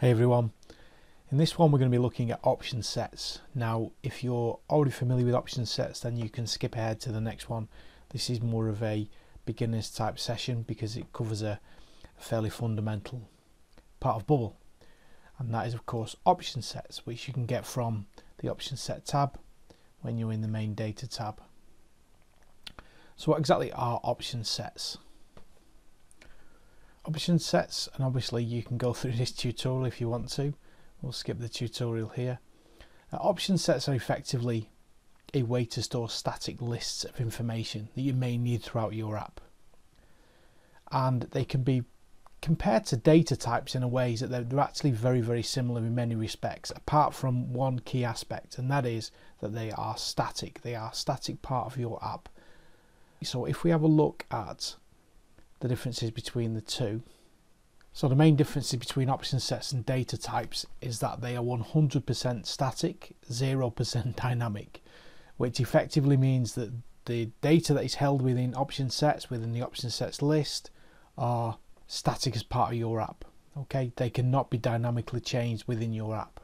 Hey everyone, in this one we're going to be looking at option sets. Now if you're already familiar with option sets then you can skip ahead to the next one. This is more of a beginners type session because it covers a fairly fundamental part of Bubble, and that is of course option sets, which you can get from the option set tab when you're in the main data tab. So what exactly are option sets? Option sets, and obviously you can go through this tutorial if you want to, we'll skip the tutorial here. Option sets are effectively a way to store static lists of information that you may need throughout your app, and they can be compared to data types in a way that they're actually very, very similar in many respects, apart from one key aspect, and that is that they are static. They are a static part of your app. So if we have a look at the differences between the two. So the main differences between option sets and data types is that they are 100% static, 0% dynamic, which effectively means that the data that is held within option sets, within the option sets list, are static as part of your app. Okay, they cannot be dynamically changed within your app.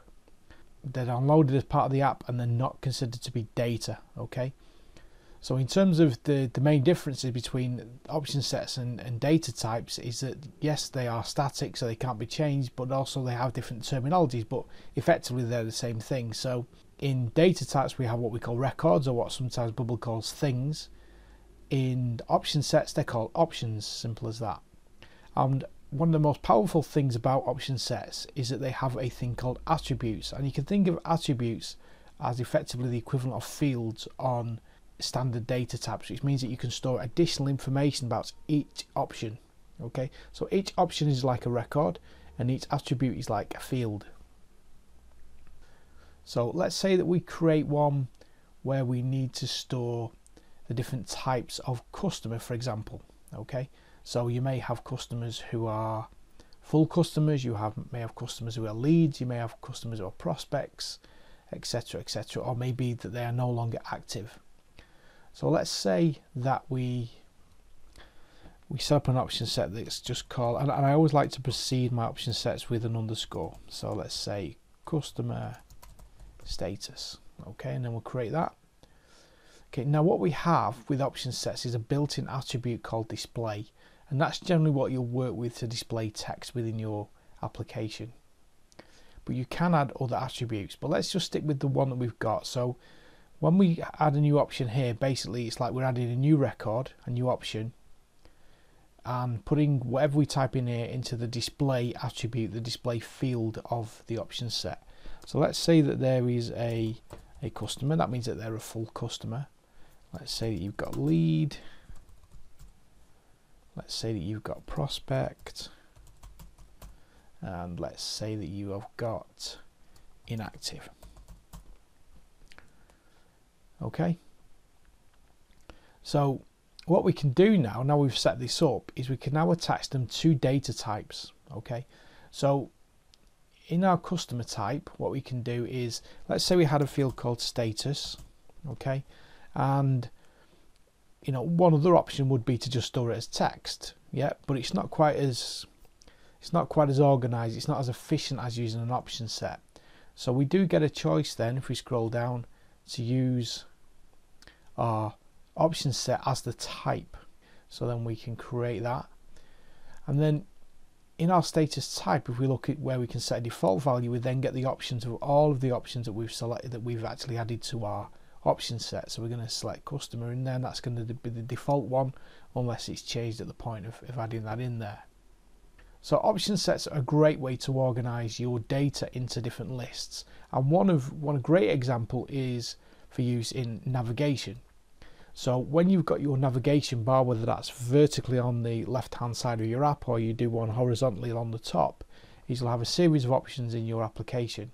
They're downloaded as part of the app and they're not considered to be data. Okay. So in terms of the main differences between option sets and data types is that yes, they are static, so they can't be changed, but also they have different terminologies, but effectively they're the same thing. So in data types we have what we call records, or what sometimes Bubble calls things. In option sets they're called options, simple as that. And one of the most powerful things about option sets is that they have a thing called attributes, and you can think of attributes as effectively the equivalent of fields on standard data types, which means that you can store additional information about each option. Okay, so each option is like a record and each attribute is like a field. So let's say that we create one where we need to store the different types of customer, for example. Okay, so you may have customers who are full customers, you may have customers who are leads, you may have customers who are prospects, etc, etc, or maybe that they are no longer active. So let's say that we set up an option set that's just called, and I always like to precede my option sets with an underscore. So let's say customer status. Okay, and then we'll create that. Okay, now what we have with option sets is a built-in attribute called display, and that's generally what you'll work with to display text within your application. But you can add other attributes, but let's just stick with the one that we've got. So when we add a new option here, basically it's like we're adding a new record, a new option, and putting whatever we type in here into the display attribute, the display field of the option set. So let's say that there is a customer, that means that they're a full customer. Let's say that you've got lead, let's say that you've got prospect, and let's say that you have got inactive. Okay, so what we can do now we've set this up, is we can now attach them to data types. Okay, so in our customer type what we can do is, let's say we had a field called status. Okay, and you know, one other option would be to just store it as text, yeah, but it's not quite as organized, it's not as efficient as using an option set. So we do get a choice then, if we scroll down, to use our option set as the type. So then we can create that, and then in our status type, if we look at where we can set a default value, we then get the options of all of the options that we've selected, that we've actually added to our option set. So we're going to select customer in there, and that's going to be the default one unless it's changed at the point of adding that in there. So option sets are a great way to organize your data into different lists, and one great example is for use in navigation. So when you've got your navigation bar, whether that's vertically on the left hand side of your app or you do one horizontally on the top, is you'll have a series of options in your application.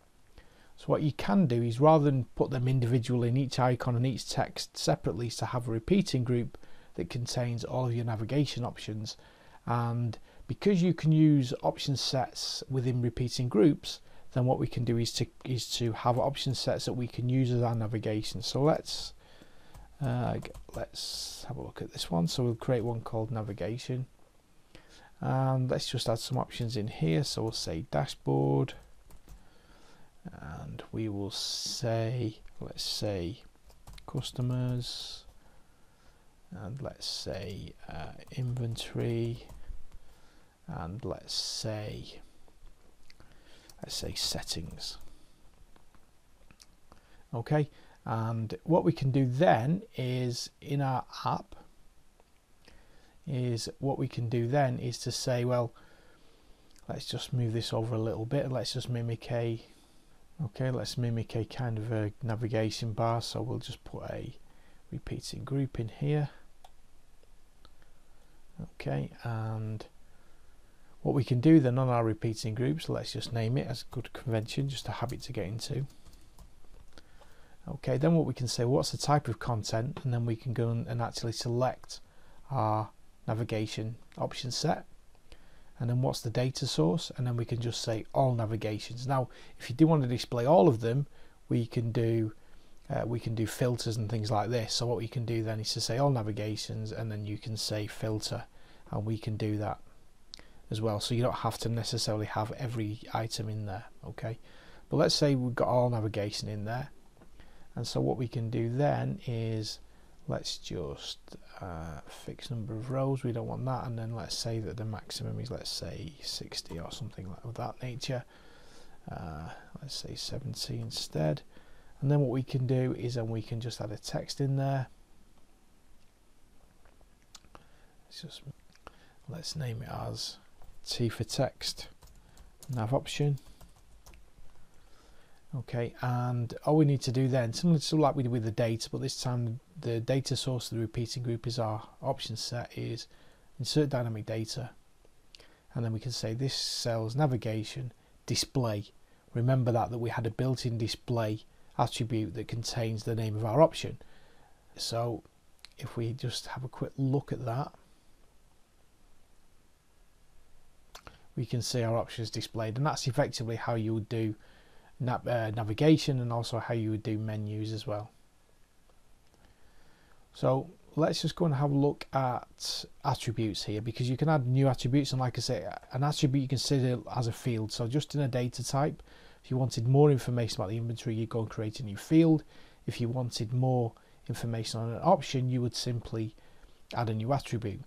So what you can do is, rather than put them individually in each icon and each text separately, is to have a repeating group that contains all of your navigation options. And because you can use option sets within repeating groups, then what we can do is to have option sets that we can use as our navigation. So let's have a look at this one. So we'll create one called navigation, and let's just add some options in here. So we'll say dashboard, and we will say, let's say customers, and let's say inventory, and let's say settings. Okay, and what we can do then is in our app is to say, well, let's just move this over a little bit and let's just mimic a, okay, let's mimic a kind of a navigation bar. So we'll just put a repeating group in here. Okay, and what we can do then on our repeating groups, let's just name it as a good convention, just a habit to get into. Okay, then what we can say, what's the type of content, and then we can go and actually select our navigation option set, and then what's the data source, and then we can just say all navigations. Now if you do want to display all of them, we can do filters and things like this. So what we can do then is to say all navigations, and then you can say filter, and we can do that as well, so you don't have to necessarily have every item in there. Okay, but let's say we've got all navigation in there. And so what we can do then is let's just fix number of rows, we don't want that, and then let's say that the maximum is, let's say 60 or something of that nature. Let's say 70 instead, and then what we can do is then we can just add a text in there. Let's name it as T for text nav option. Okay, and all we need to do then, similar to like we did with the data, but this time the data source of the repeating group is our option set, is insert dynamic data, and then we can say this cell's navigation display. Remember that we had a built-in display attribute that contains the name of our option. So if we just have a quick look at that, we can see our options displayed, and that's effectively how you would do navigation, and also how you would do menus as well. So let's just go and have a look at attributes here, because you can add new attributes, and like I say, an attribute you consider as a field. So just in a data type, if you wanted more information about the inventory, you go and create a new field. If you wanted more information on an option, you would simply add a new attribute.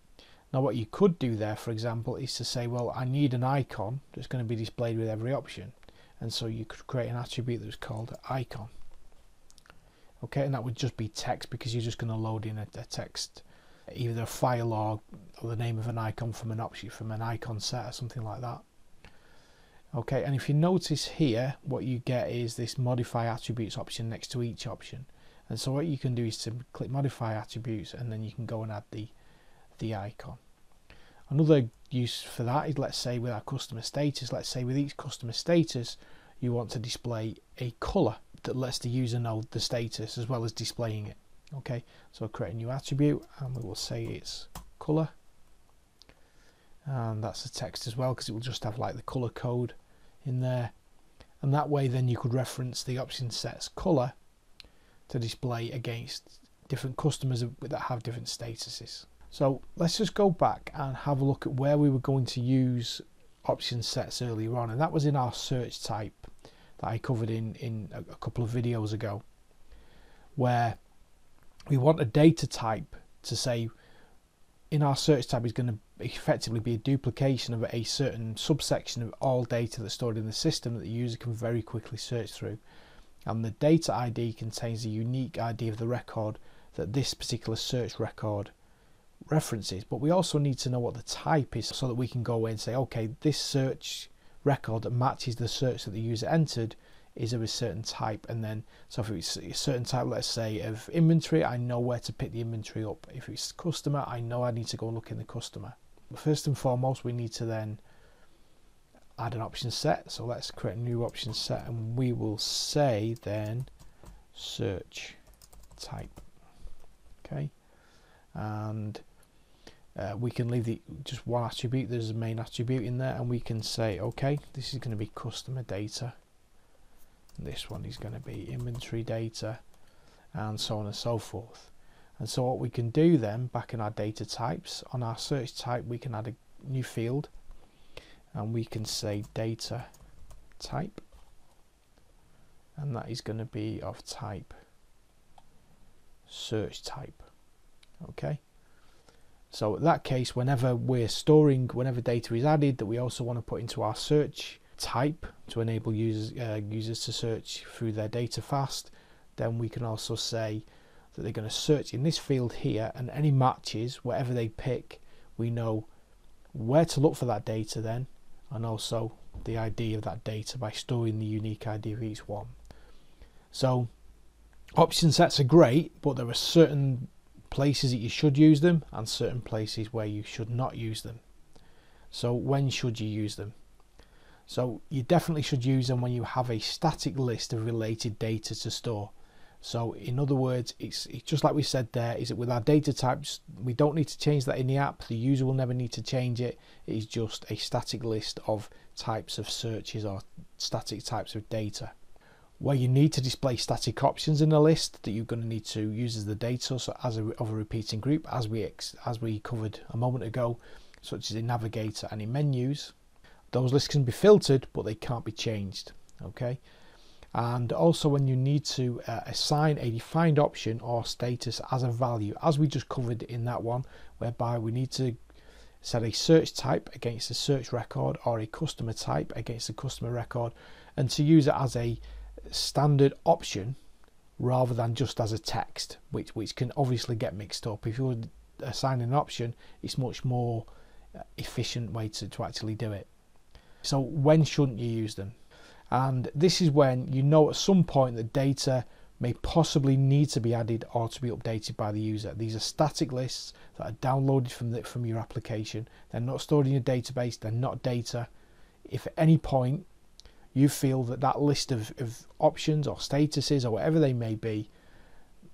Now what you could do there, for example, is to say, well, I need an icon that's going to be displayed with every option. And so you could create an attribute that was called icon. Okay, and that would just be text, because you're just going to load in a text, either a file or the name of an icon from an option, from an icon set or something like that. Okay, and if you notice here, what you get is this modify attributes option next to each option. And so what you can do is to click modify attributes, and then you can go and add the icon. Another use for that is, let's say with our customer status, let's say with each customer status you want to display a color that lets the user know the status as well as displaying it. Okay, so I'll create a new attribute, and we will say it's color, and that's the text as well, because it will just have like the color code in there, and that way then you could reference the option set's color to display against different customers that have different statuses. So let's just go back and have a look at where we were going to use option sets earlier on, and that was in our search type that I covered in a couple of videos ago, where we want a data type to say in our search type is going to effectively be a duplication of a certain subsection of all data that's stored in the system that the user can very quickly search through, and the data ID contains a unique ID of the record that this particular search record references. But we also need to know what the type is, so that we can go away and say, okay, this search record that matches the search that the user entered is of a certain type. And then so if it's a certain type, let's say of inventory, I know where to pick the inventory up. If it's customer, I know I need to go look in the customer. But first and foremost, we need to then add an option set. So let's create a new option set, and we will say then search type. Okay, and we can leave just one attribute. There's a main attribute in there, and we can say, okay, this is going to be customer data, and this one is going to be inventory data, and so on and so forth. And so what we can do then back in our data types, on our search type, we can add new field, and we can say data type, and that is going to be of type search type. Okay, so in that case, whenever data is added that we also want to put into our search type to enable users to search through their data fast, then we can also say that they're going to search in this field here, and any matches, whatever they pick, we know where to look for that data then, and also the ID of that data by storing the unique ID of each one. So option sets are great, but there are certain places that you should use them and certain places where you should not use them. So when should you use them? So you definitely should use them when you have a static list of related data to store. So in other words, it's just like we said there, is that with our data types, we don't need to change that in the app. The user will never need to change it. It is just a static list of types of searches or static types of data. Where you need to display static options in a list that you're going to need to use as the data, so of a repeating group, as we covered a moment ago, such as in Navigator and in menus, those lists can be filtered, but they can't be changed. Okay. And also when you need to assign a defined option or status as a value, as we just covered in that one, whereby we need to set a search type against a search record or a customer type against a customer record, and to use it as a standard option rather than just as a text, which can obviously get mixed up. If you're assigning an option, it's much more efficient way to actually do it. So when shouldn't you use them? And this is when you know at some point that data may possibly need to be added or to be updated by the user. These are static lists that are downloaded from your application. They're not stored in your database. They're not data. If at any point you feel that that list of options or statuses or whatever they may be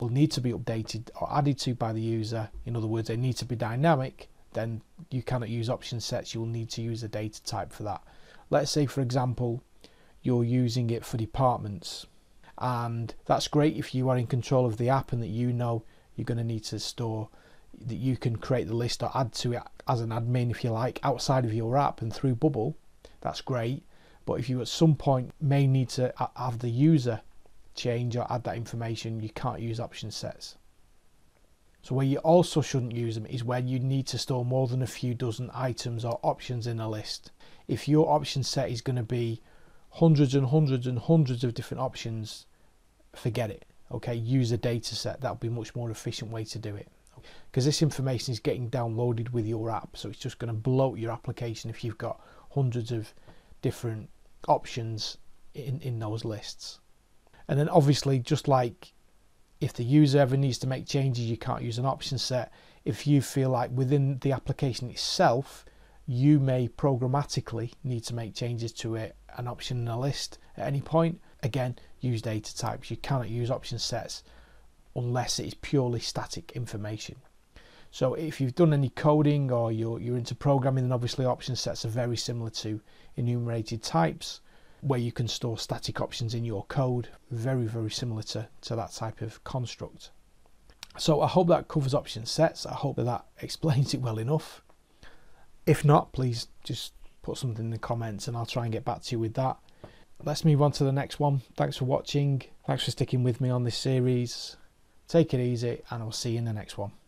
will need to be updated or added to by the user, in other words, they need to be dynamic, then you cannot use option sets. You will need to use a data type for that. Let's say, for example, you're using it for departments, and that's great if you are in control of the app and that you know you're going to need to store, that you can create the list or add to it as an admin, if you like, outside of your app and through Bubble. That's great, but if you at some point may need to have the user change or add that information, you can't use option sets. So where you also shouldn't use them is when you need to store more than a few dozen items or options in a list. If your option set is going to be hundreds and hundreds and hundreds of different options, forget it. Okay, use a data set. That'll be a much more efficient way to do it, because this information is getting downloaded with your app, so it's just going to bloat your application if you've got hundreds of different options in those lists. And then obviously, just like if the user ever needs to make changes, you can't use an option set. If you feel like within the application itself you may programmatically need to make changes to it, an option in a list at any point, again, use data types. You cannot use option sets unless it is purely static information. So if you've done any coding or you're into programming, then obviously option sets are very similar to enumerated types, where you can store static options in your code, very, very similar to that type of construct. So I hope that covers option sets. I hope that explains it well enough. If not, please just put something in the comments and I'll try and get back to you with that. Let's move on to the next one. Thanks for watching. Thanks for sticking with me on this series. Take it easy, and I'll see you in the next one.